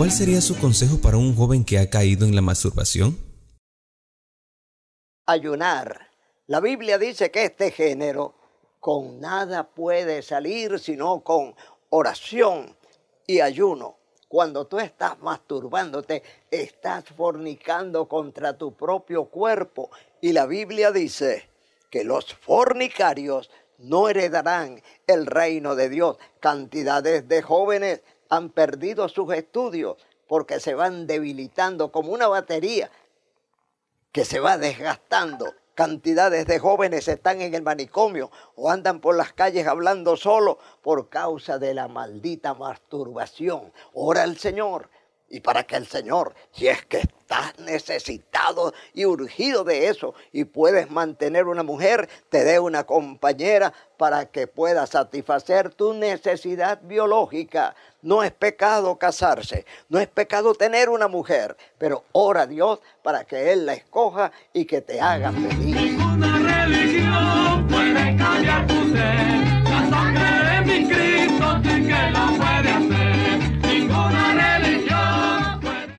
¿Cuál sería su consejo para un joven que ha caído en la masturbación? Ayunar. La Biblia dice que este género con nada puede salir sino con oración y ayuno. Cuando tú estás masturbándote, estás fornicando contra tu propio cuerpo. Y la Biblia dice que los fornicarios no heredarán el reino de Dios. Cantidades de jóvenes han perdido sus estudios porque se van debilitando como una batería que se va desgastando. Cantidades de jóvenes están en el manicomio o andan por las calles hablando solo por causa de la maldita masturbación. Ora al Señor, y para que el Señor, si es que estás necesitado y urgido de eso y puedes mantener una mujer, te dé una compañera para que puedas satisfacer tu necesidad biológica. No es pecado casarse, no es pecado tener una mujer, pero ora a Dios para que Él la escoja y que te haga feliz. Ninguna religión puede cambiar tu ser.